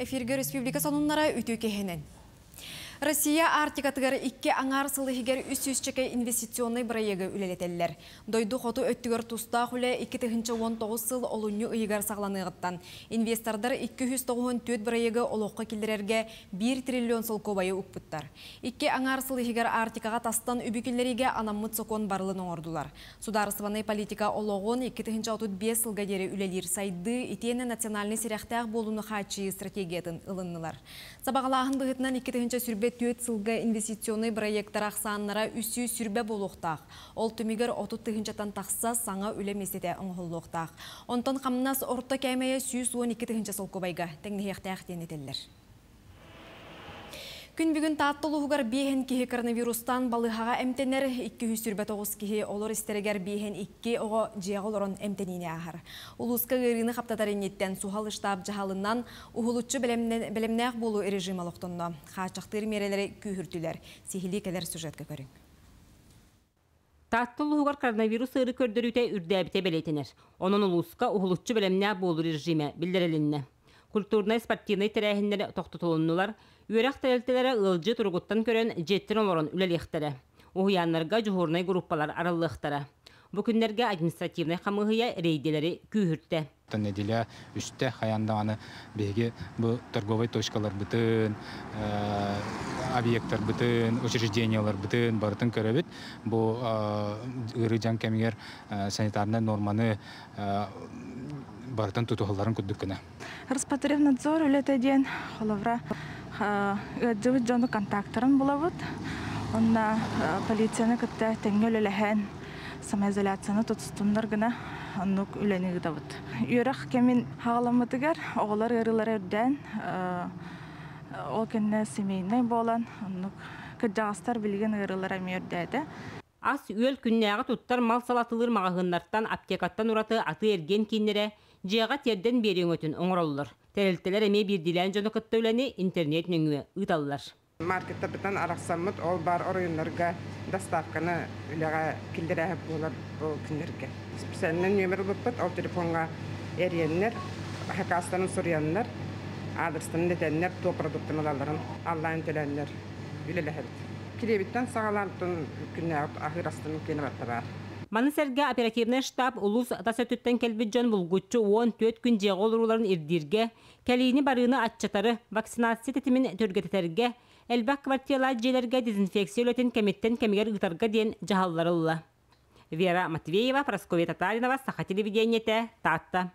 Эфирге республика сонуннара үтүү кехенен. Россия Арктикатыгар 2 аңар сылыгер 300 инвестиционный проекты үлелетеллер. Дойду хоту өттүгөр туста хуле 2019 сыл олунню ыйгар сагланыгыттан. Инвестордар 294 проекты олокко келдерерге 1 триллион солкобайы укпуттар. 2 аңар сылыгер Арктикага тастан үбүкүллериге анаммыт сокон барлын оңордулар. Сударсваны политика ологон 2035 сылга дери үлелер сайды итене национальный серяктак болууну хачы стратегиятын ылыннылар. Сабагалаахын быгытынан 2000 төт сылга инвестиционный проекттар ақсаннара үсі сүрбе болуқтақ. Ол түмігер 30-тығынчатан тақса саңа үлемеседе ұңғылуқтақ. Онтан қамнас орта кәмея 112-тығынча солқобайға тәңнеғекті әқтенетелдер. Күн бүгін таттылығығар бейхен кейі коронавирустан балығаға әмтенер 209 кейі олар істерігер бейхен 2 оға жеғыл орын әмтеніне ағар. Улысқа ғырыны қаптатаренеттен суғал штаб жағалынан ұғылытшы бәлемнәқ болу режим алықтынды. Қачықтыр мерелері күйіртілер. Сихилі кәлер сюжетке көрің. Таттылығығар коронавирус ұры көрдіріте үрдәбіте бәлетінер. Оның ұлысқа ұғылытшы бәлемнәқ болу режиме білдірілінні. Культурнай-спортивный терәхіндері тоқтытылынылар, үйрәқ тәрелтелері ұлжы тұрғыттан көрен жеттен оларын үлелектері. Оғыянларға жұғырнай группалар аралықтары. Бүкіндерге административный қамығыя рейделері күйіртті. Неделя үште қаяндағаны беге бұл торговай точкалар бұтын, объекттар бұтын, учреждениялар бұтын барытын көребет. Бұл ғыры жан кәмегер санитарны норманы барытын тұтығыларын күддіккіні. Роспотребнадзор үлетеден қолавра өдзіуіт жону контактарын болавыд. Онна полицияны күтті тәңгел үләхән самоизоляцияны тұтыстымдарғына оннық үләнігі давыд. Үйірақ кәмін хағаламыдығар оғылар ғырылар өрден ол кәнне семейіннай болан оннық күджағастар білген ғырылар әме өрдәді. Ас үйел күннәғі тұттар мал салатылыр мағығынларттан аптекаттан ұраты аты ерген кейінлері жеға терден берең өтін оңыралылар. Тәрелттелер әме берділен жоны қытты өләне интернет нөңі ұйталылар. Маркетті бұтан арақсаммыт ол бар орайынларға доставканы үліға келдер әп болар бұл күндерге. Специалінің нөмір бұппыт ол телефонға әренлер, хақастанын сұрянлар, адрестан нетенлер, тол продуктын алаларын, аллайын төләнлер үлеләхәді. Киребиттен сағалантын күнне ақырастының кені баттабар. Манысерге оперативный штаб ұлыс тасөттен кәлбіджан бұлғытшы 14 күн жеғі олыруларын ердерге, кәлейіні барығыны атчатары вакцинация тетімін төргететерге, әлбәк квартиялар желерге дезинфекция өлетін кәметтен кәмегер ғытарға дейін жағалларылы. Вера Матвеева, Прасковья Татаринова, Саха телевидениеті, Татта.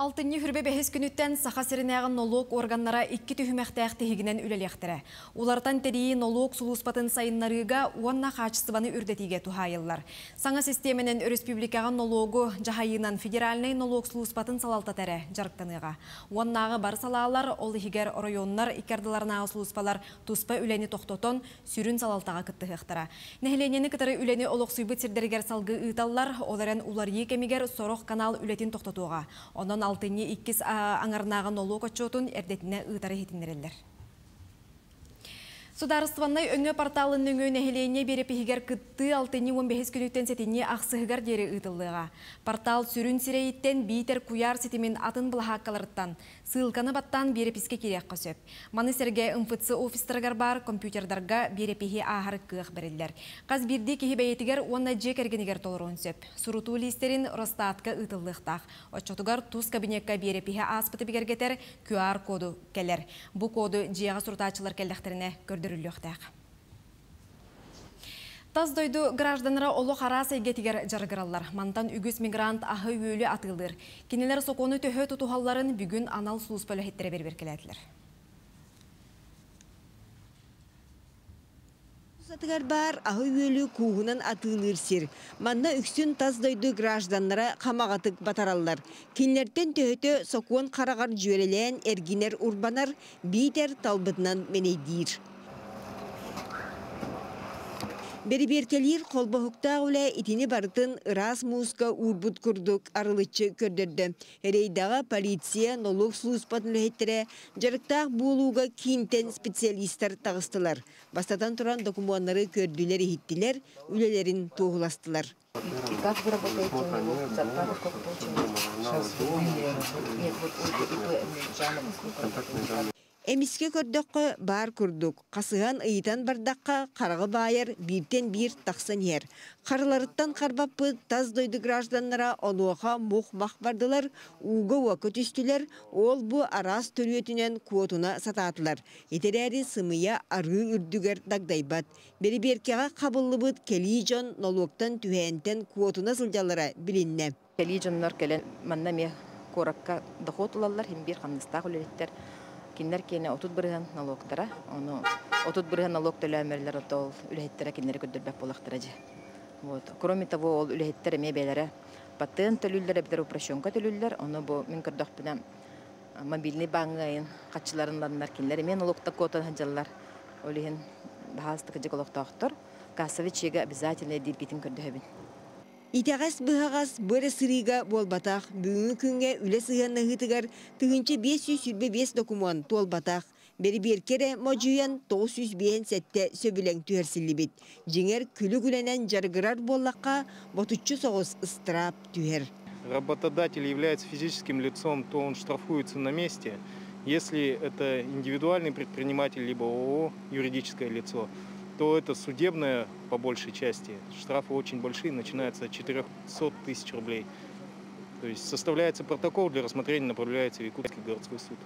Алтынны хүрбе бәхес күніттен сақа сірінәғін налог органнара 2 түхімәқтәқ тегінен үлелектірі. Олардан тәрейі налог сұлыспатын сайынларыға уанна қачысыбаны үрдетеге тұхайылар. Саңа системенен республикаған налогу жағайынан федеральный налог сұлыспатын салалта тәрі жарықтаныға. Уаннағы бар салалар, ол егер районлар, икардыларынағы сұлыспалар тұспа үлені тоқтотон сүрін салалтаға кіттіғықтыра. Нәхіленені кітары үлені олық сұйбыт сердергер салғы ұйталлар, оларын улар екемегер сорық канал үлетін тоқтотуға. Онан алтыны 2 аңарнағы налог отчетын әрдетіне ұйтары хетіндерелдер. Сударыстваннай өңі порталының өңі берепігер күтті алтыны 15 күніттен сетіне ақсығығар дері ұйтылыға. Портал сүрін сирейттен бейтер куяр сетімен атын бұлғаққалырыттан, сылқаны баттан берепіске керек қосып. Маны серге МФЦ офистырғар бар компьютердарға берепігі ағары күйіқ берелдер. Қаз бірде кейі бәйетігер онна жек әргенігер толырын сөп. Сұрыту листерін Ростатқа ұйтылықтақ. Отчетуғар тұз кабинетка берепігі аспыты бігергетер QR коду келер. Бұ коду жеға сұртачылар келдіқтеріне көрді. Таздойду гражданара олық арасы егетігер жарғыралар. Мантан үгіз мигрант ағы өйлі атылыр. Кенелер соқоны төхі тұтуғаларын бүгін анал сұлыс бөлі хеттері бербер келәділер. Сатығар бар ағы өйлі куғынан атылыр сер. Манна үксін таздойду гражданара қамағатық батаралар. Кенелерден төхі соқуын қарағар жөрелен әргенер урбанар бейтер талбытынан менейдейір. Бериберкелер холбохукта уле итини бардын Расмуска урбут курдук арылычы көрдерді. Рейдаға полиция налог службатын лехеттере жарықтақ болуға кинтен специалистар тағыстылар. Бастатан тұран документары көрділер ехеттілер, үлелерін тоғыластылар. Как вы работаете? Эмиске көрдіққы бар күрдік. Қасыған ұйтан бардаққа қарғы байыр бірден бір тақсын ер. Қарларыттан қарбаппы таз дойды гражданлара онуаға мұқ-мақ бардылар, ұғы уақыт үстілер, ол бұ арас түріетінен куотуна сататылар. Етерәрі сымыя ары үрдігер дагдайбат. Беріберкеға қабылы бұд келі жон налуқтан түхәнтен куотуна сылдалара білінне. Келі жонлар келен маннаме қоракқа дұқот ұлалар, хембер қамныстағы үлеттер. Киндер кене отут бирген налогтара, оно отут бирген налогтары әмерләр отол үләһеттәре киндер көтөрбәк булактыра ди. Вот. Кроме того, ол үләһеттәре мебеләре патент төлүләре бер упрощенка төлүләр, оно бу мин кырдак белән мобильный банкын катчыларыннар киндер мен налогта кота һәҗәлләр. Олеген баһастык дикологта актор, кассавичега обязательно дебитин кырдыбын. Итағас бұғағас бөрі сырыға болбатақ, бүгін күнге үлі сығанны ғытығар, түгінші 525 документ толбатақ. Беріберкері мажуян 905 сәтті сөбілен түйерсілі бет. Женер күлі күлінен жарғырар боллаққа, ботучы соғыз ыстырап түйер. Работодатель является физическим лицом, то он штрафуется на месте. Если это индивидуальный предприниматель, либо ООО, юридическое лицо, то это судебное по большей части. Штрафы очень большие, начинаются от 400 тысяч рублей. То есть составляется протокол для рассмотрения, направляется в Якутский городской суд.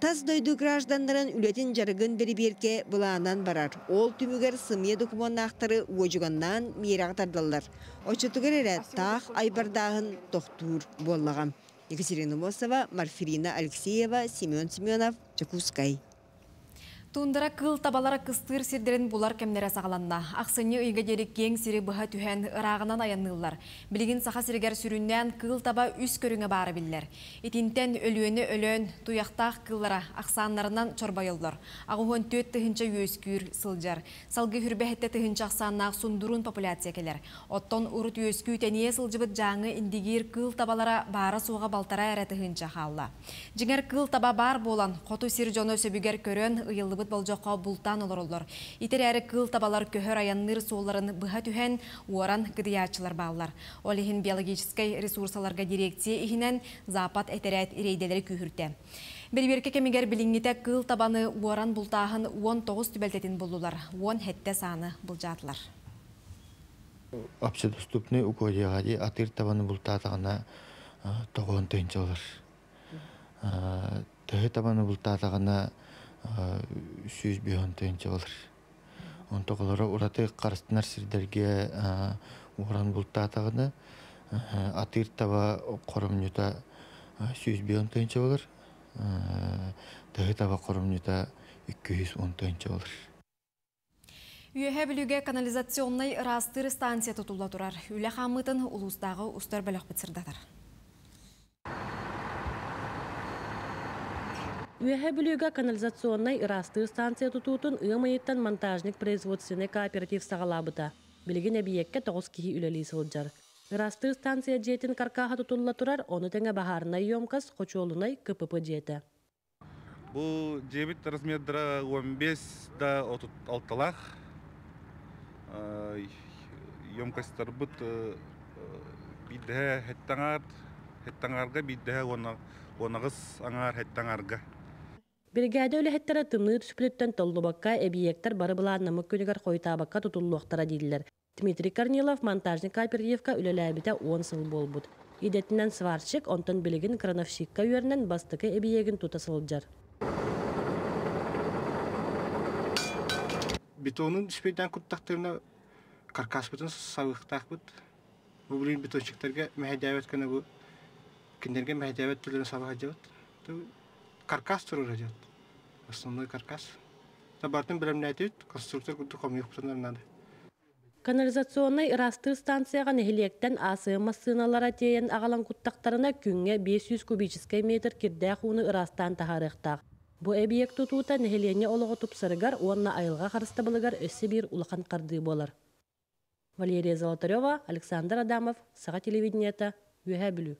Таз дойду гражданларын үлетін жарығын беріберке бұлағынан барар. Ол түмігер сымия документын ақтары өжіғаннан мейрағдардалар. Очытығыр әрі тақ айбардағын тоқтуыр боллаған. Екатерина Мосова, Марфирина Алексеева, Семен Семенов, Чакускай. Тундара кыл табалара кыстыр сирдерин булар кемнере сагаланна. Аксыны үйге дерек кең сири быха түһән ырагынан аяннылар. Билигин саха сиргер сүрүннән кыл таба үс көрүңе бары биллер. Итинтен өлүөнү өлөн, туяктак кыллара аксаннарынан чорбайылдар. Агуһон 4 тыгынча өскүр сылжар. Салгы хүрбәһәттә тыгынча аксанна сундурун популяция келер. Оттон урут өскү тәние сылжыбыт жаңы индигир кыл табалара бары суга балтара эре тыгынча халла. Жиңер кыл таба бар болан, коту сир жоно сөбүгер көрөн ыйылды болжоқа бұлтан олар. Итерәрі кыл табалар көхөр аянныр соларын бұға түхән уаран кыдыячылар бағылар. Олеген биологическай ресурсаларға дирекция ихінен запад әтерәт ирейделері көхірті. Берберке кемегер білінгіте кыл табаны уаран бұлтағын 19 түбәлтетін болулар. 10 хәтте саны бұлжатылар. Апсыдыступны үкөдеғаде атыр табаны бұлтағына тоғын түйінші олар. Төхі табаны бұлтағына 300 төнче болар. Онтоғылары ураты қарыстынар сирдерге уран бұлтта атағыны атыр таба қорымнюта 300 төнче болар. Тағы таба қорымнюта 210 төнче болар. Үйәһә білуге канализационный растыр станция тұтула тұрар. Үлі қамытын ұлыстағы ұстар бәліқ бітсірдатар. Уехабилюга канализационной растыр станция тутутун ыамайыттан монтажник производственный кооператив сағалабыта. Билигин объекке тоғыз кихи үлелей сылджар. Растыр станция джетін каркаға тутулла турар, оны тәңе бағарынай емказ, қочолынай КПП джеті. Бұл джебіт размердіра 15-36-лақ. Емкастар бұт биддіға хеттаңарға, биддіға онағыз аңар хеттаңарға. Биргәдә үләһәттәре тымны түспүлеттән толлубакка объекттар барыбылаан намы көнүгәр койтабакка тутуллуктара дилдер. Дмитрий Корнилов монтажник кооперативка үлеләбитә 10 сыл болбут. Идәтнән сварчик онтон билигин крановщикка үйәрнән бастыкы объегин тутасылжар. Бетонын түспүлеттән куттактырына каркас бүтән савыктак бут. Бу бүлин бетончиктерге мәһәдәвәт кенә бу киндерге мәһәдәвәт түләрен савыгыҗат. Каркас тұрыр әдет. Основной каркас. Табартын білімін әдет, конструктор күнді қомиық бұтынларын әді. Канализационный растыр станцияға нәхелектен асығыма сыналара тейін ағалан күттақтарына күнге 500 кубическай метр керді құны ұрастан тағарықтақ. Бұ әбиек тұтуыта нәхелене олығы тұпсырығар, онына айылға қарыстабылығар өсі бір ұлқан қарды болар. Валерия Золотарева, Александр Адамов, Саха телевидениета, Юхабилю.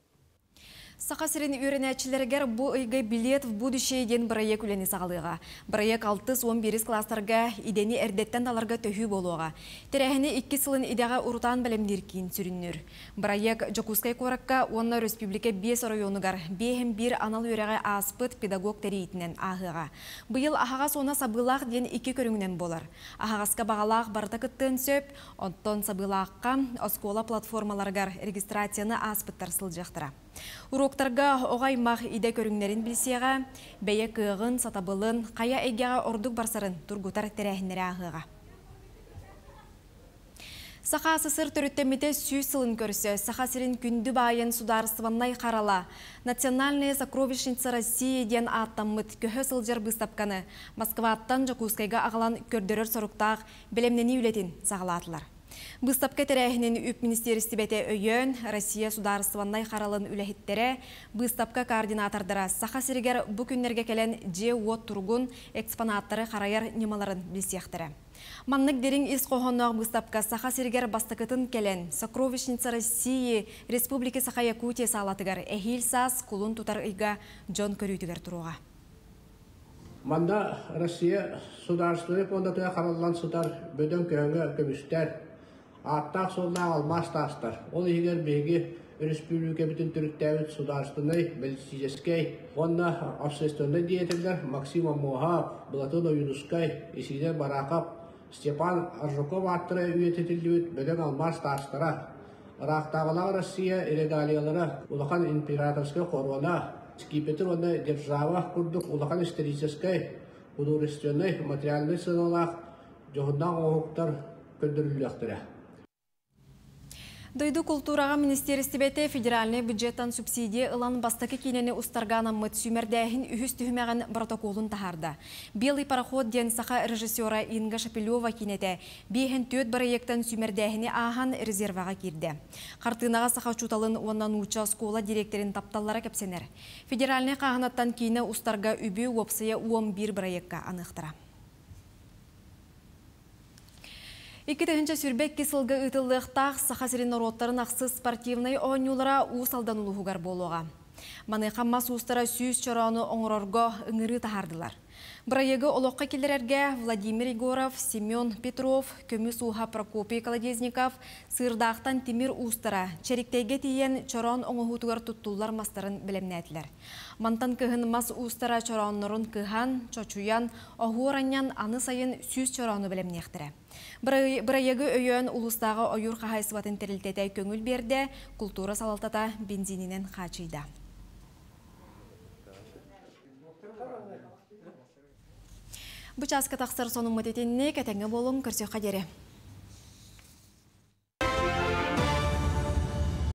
Сахасырын үйренәчілергер бұ үйгі билет в будущее ден бірайек үлені сағылыға. Бірайек 6-11 кластарға идені әрдеттен аларға төхі болуға. Терәхіне 2 сылын идеға ұрытан бәлемдер кейін сүріннір. Бірайек Жокускай қоракқа онна республика 5 районығар, 5-1 анал үйреға аспыт педагог тәрейітінен ағыға. Бұйыл ағағас она сабылақ ден 2 көріңнен болар. Ағағасқа бағалақ барта күттін сөп, онттон сабылаққа оскола платформаларғар регистрацияны аспыттар сылжақтыра. Уроктарға оғаймақ иде көріңнерін білсеға, бәйе күйіғын, сатабылын, қая әйгеға ордық барсарын тұрғытар тәрәхінері ағыға. Сақа сысыр түріттемете сүй сылын көрсі, сақа сырын күнді байын сударысываннай қарала. Национальные сокровищницы России ден аттаммыт көхі сылжар бұстапқаны, Москваттан Жакускайға ағылан көрдерір сұрықтақ білемнені үлетін сағылатылар. Бұстапқа тәрәхінен үп министерісті бәті өйін, Россия сударысываннай қаралын үләхеттері, бұстапқа координатардыра сақа сірігер бүкіннерге кәлен Же-О тұрғын экспонаттары қарайыр немаларын білсектірі. Маннық дерін із қоғыннағы бұстапқа сақа сірігер бастықытын кәлен Сокровищница России Республики Саха-Якутия салатығар әхил саз құлын тұтар үйға Джон Көрүйтігер тұруға. Манда Россия сударыстығы қондатуя қаралылан сұтар бөден көңі көмістер аттақ солынан алмас тастар. Ол егер бейгі республика бүтін түріктәуіт сударыстыны бәлсізескей, онна обсестөнді диетілдер Максима Муха, Блатуна Юнускай, Исидер Барақап, Степан Аржуков аттыры үйететілдіуіт бөден алмас тастыра. Рақтағылан Россия элегалиялары ұлақан императорскай қорвана, скипетір оны держава күрдік ұлақан историческай, удурыстөнді материалды сыналақ, жоғындан оғықтар көндірілдіқтірі. Дойду культураға министерістібеті федеральный бюджеттан субсидия ылан бастықы кенені ұстарғаны мұт сүймердәйін үхістіхімәғін протоколын тағарды. Белый пароход ден сақа режиссера Инга Шапилева кенеті бейхін төт барайектан сүймердәйіні аған резерваға керді. Қартынаға сақа чуталын оннан ұча скола директорин тапталлара кәпсенер. Федеральный қағынаттан кейіні ұстарға үбі өпсая 11 барайекка анықтыра. Икетенче сүрбек кисылгы ытылдыктах саха сирин ороттарын ақсыз спортивный ойнулара усалдан улугар болуға. Маны хаммас устара сүйіз чараны оңырорго ыңыры тахардылар. Брайегі олоққа келдерерге Владимир Егоров, Семен Петров, көмі суға Прокопий Колодезников, сырдақтан Тимир Устара, чәриктейге тиен чаран оңығытығар тұттулар мастарын білемнәділер. Мантан кығын мас Устара чаранларын кыған, чачуян, оғуараннан аны сайын сүз чараны білемнектірі. Брайегі өйін ұлыстағы ойыр қағайсыватын тәрілтеті көңіл берді, культура салалтата бензинінен қачыйда. Бұчасқа тақсыр соның мәтетеніне кәтәңі болуын көрсе қадері.